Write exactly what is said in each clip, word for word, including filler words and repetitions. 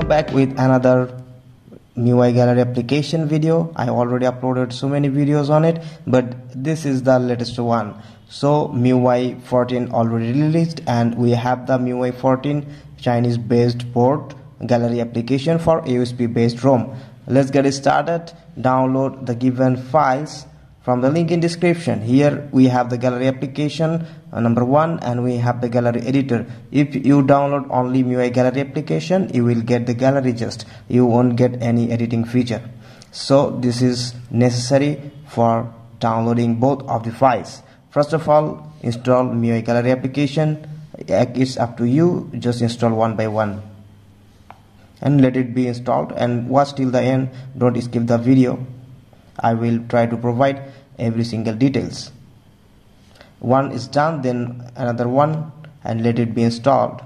Welcome back with another M I U I gallery application video. I already uploaded so many videos on it, but this is the latest one. So M I U I fourteen already released, and we have the M I U I fourteen Chinese based port gallery application for A O S P based ROM. Let's get started. Download the given files from the link in description. Here we have the gallery application uh, number one, and we have the gallery editor. If you download only M I U I gallery application, you will get the gallery, just you won't get any editing feature. So this is necessary for downloading both of the files. First of all, install M I U I gallery application. It's up to you, just install one by one and let it be installed, and watch till the end. Don't skip the video. I will try to provide every single details. One is done, then another one, and let it be installed.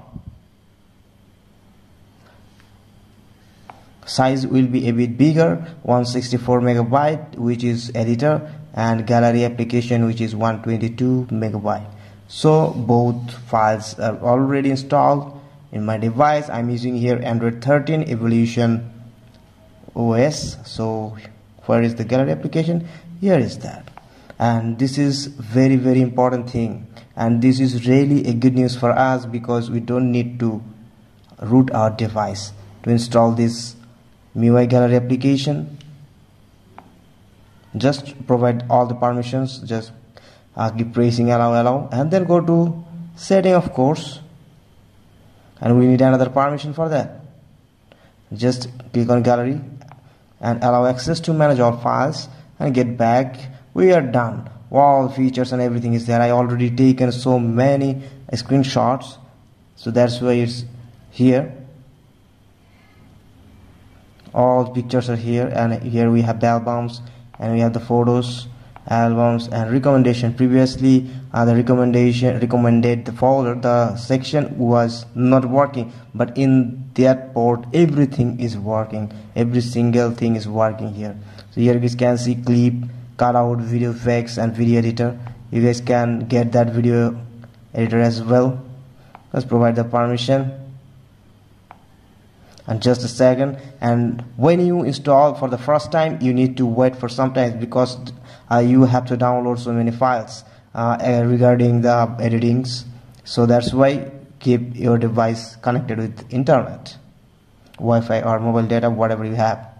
Size will be a bit bigger, one hundred sixty-four megabyte, which is editor, and gallery application, which is one hundred twenty-two megabyte. So both files are already installed in my device. I'm using here Android thirteen Evolution O S. So where is the gallery application? Here is that. And this is very very important thing, and this is really a good news for us, because we don't need to root our device to install this M I U I gallery application. Just provide all the permissions, just uh, keep pressing allow allow, and then go to setting, of course, and we need another permission for that. Just click on gallery and allow access to manage all files, and get back. We are done. All features and everything is there. I already taken so many screenshots, so that's why it's here. All pictures are here, and here we have the albums, and we have the photos, albums, and recommendation. Previously uh, the recommendation recommended the folder, the section was not working, but in that port everything is working, every single thing is working here. So here you can see clip, cutout, video effects, and video editor. You guys can get that video editor as well. Let's provide the permission, and just a second. And when you install for the first time, you need to wait for some time, because uh, you have to download so many files uh, regarding the editings. So that's why keep your device connected with internet, Wi-Fi, or mobile data, whatever you have.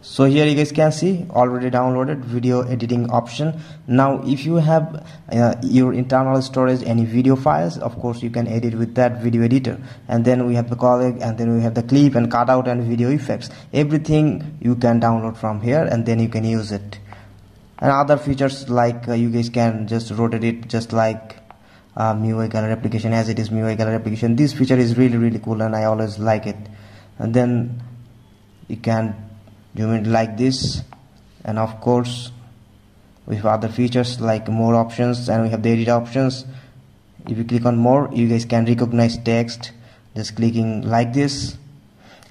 So here you guys can see already downloaded video editing option. Now if you have uh, your internal storage any video files, of course you can edit with that video editor. And then we have the colleague, and then we have the clip and cutout and video effects. Everything you can download from here, and then you can use it. And other features like uh, you guys can just rotate it, just like uh, M I U I gallery application, as it is M I U I gallery application. This feature is really really cool, and I always like it. And then you can zoom it like this, and of course we have other features like more options, and we have the edit options. If you click on more, you guys can recognize text, just clicking like this.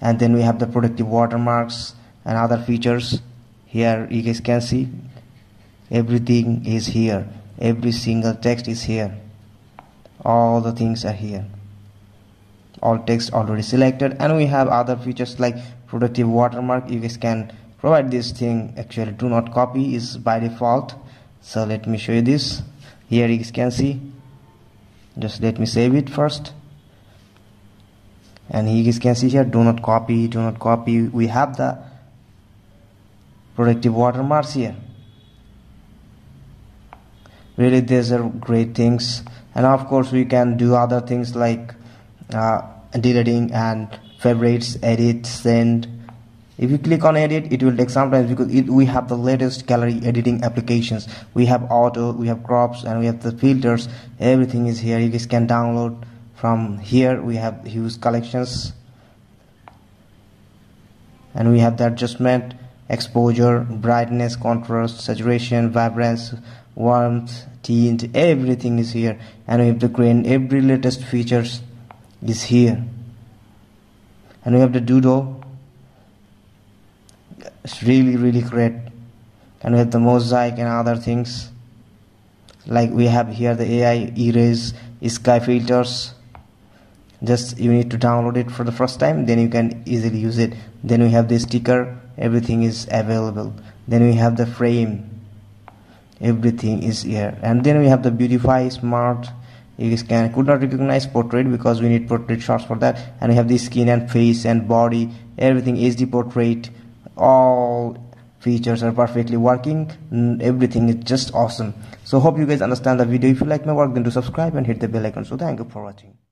And then we have the protective watermarks and other features. Here you guys can see everything is here, every single text is here, all the things are here, all text already selected. And we have other features like protective watermark. You guys can provide this thing. Actually do not copy is by default, so let me show you this. Here you guys can see, just let me save it first. And you guys can see here, do not copy, do not copy. We have the protective watermarks here. Really these are great things. And of course we can do other things like uh, deleting and favorites, edit, send. If you click on edit, it will take some time, because it, we have the latest gallery editing applications. We have auto, we have crops, and we have the filters. Everything is here. You guys can download from here. We have huge collections, and we have the adjustment, exposure, brightness, contrast, saturation, vibrance, warmth, tint. Everything is here. And we have the grain. Every latest features is here. And we have the doodle. It's really really great. And we have the mosaic and other things. Like we have here the A I erase, Sky filters, just you need to download it for the first time, then you can easily use it. Then we have the sticker, everything is available. Then we have the frame, everything is here. And then we have the beautify, smart, you can could not recognize portrait because we need portrait shots for that. And we have the skin and face and body, everything H D portrait, all features are perfectly working, everything is just awesome. So hope you guys understand the video. If you like my work, then do subscribe and hit the bell icon. So thank you for watching.